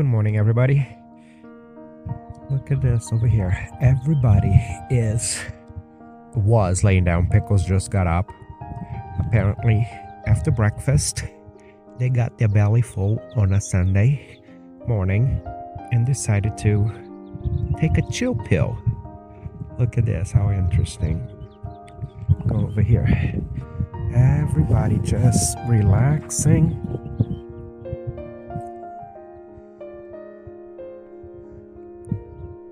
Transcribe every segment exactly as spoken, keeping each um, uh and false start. Good morning, everybody. Look at this over here. Everybody is... was laying down. Pickles just got up. Apparently, after breakfast, they got their belly full on a Sunday morning and decided to take a chill pill. Look at this. How interesting. Go over here. Everybody just relaxing.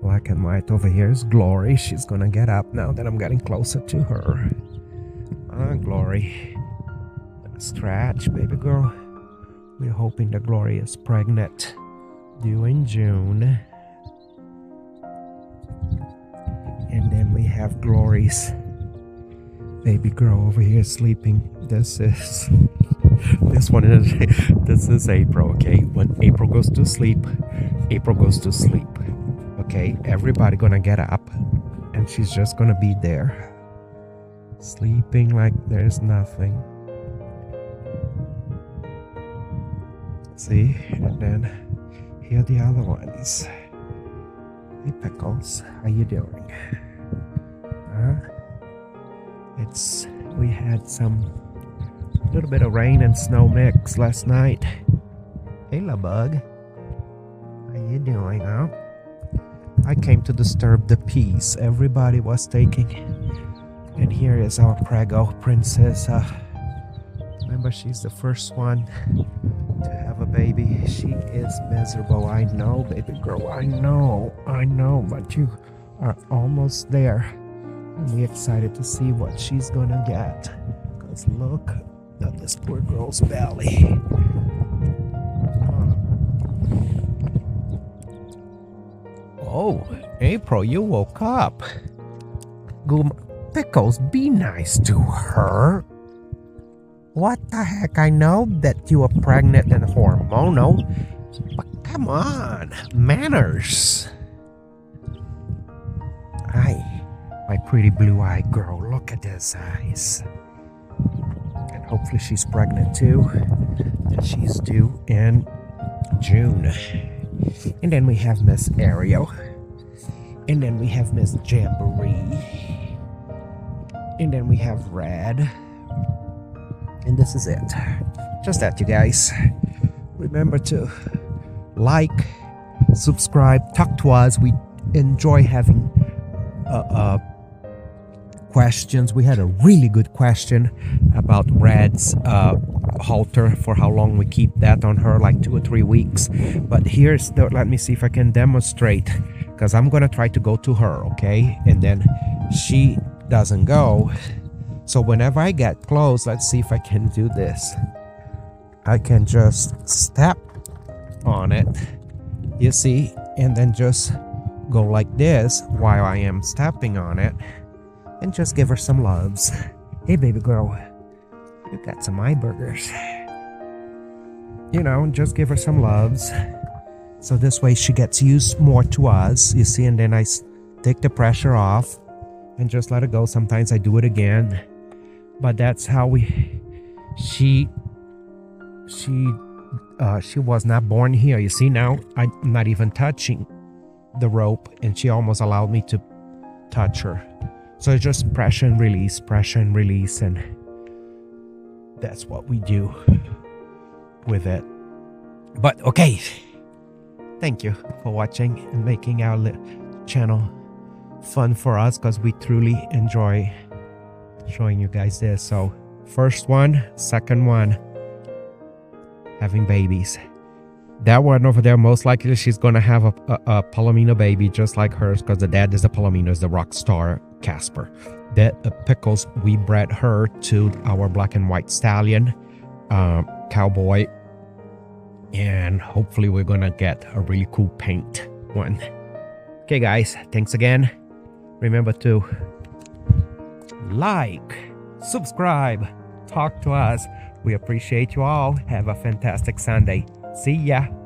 Black and white over here is Glory. She's gonna get up now that I'm getting closer to her. Ah, Glory. Stretch, baby girl. We're hoping that Glory is pregnant due in June. And then we have Glory's baby girl over here sleeping. This is this one is this is April, okay? When April goes to sleep, April goes to sleep. Okay, everybody gonna get up and she's just gonna be there sleeping like there's nothing. See, and then here are the other ones. Hey Pickles, how you doing? Huh? It's, we had some little bit of rain and snow mix last night. Hey La Bug, how you doing, huh? I came to disturb the peace everybody was taking. And here is our Prago princess. Uh, remember, she's the first one to have a baby. She is miserable. I know, baby girl. I know. I know. But you are almost there. And we're excited to see what she's gonna get. Because look at this poor girl's belly. Oh, April, you woke up. Pickles, be nice to her. What the heck? I know that you are pregnant and hormonal, but come on, manners. Aye, my pretty blue-eyed girl, look at those eyes. And hopefully she's pregnant too, and she's due in June. And then we have Miss Ariel. And then we have Miss Jamboree. And then we have Rad. And this is it. Just that, you guys. Remember to like, subscribe, talk to us. We enjoy having uh, uh, questions. We had a really good question about Rad's uh, halter, for how long we keep that on her, like two or three weeks. But here's the, let me see if I can demonstrate, because I'm gonna try to go to her, okay? And then she doesn't go. So whenever I get close, let's see if I can do this. I can just step on it, you see, and then just go like this while I am stepping on it, and just give her some loves. Hey baby girl, you got some eye burgers. You know, just give her some loves. So this way she gets used more to us, you see, and then I take the pressure off and just let her go. Sometimes I do it again. But that's how we, she, she, uh, she was not born here. You see, now I'm not even touching the rope and she almost allowed me to touch her. So it's just pressure and release, pressure and release, and that's what we do with it. But okay, thank you for watching and making our channel fun for us, because we truly enjoy showing you guys this. So first one, second one, having babies. That one over there, most likely she's gonna have a, a, a Palomino baby just like hers, because the dad is the Palomino, is the rock star Casper. That uh, Pickles, we bred her to our black and white stallion, uh, Cowboy, and hopefully we're gonna get a really cool paint one. Okay guys, thanks again. Remember to like, subscribe, talk to us. We appreciate you all. Have a fantastic Sunday. See ya.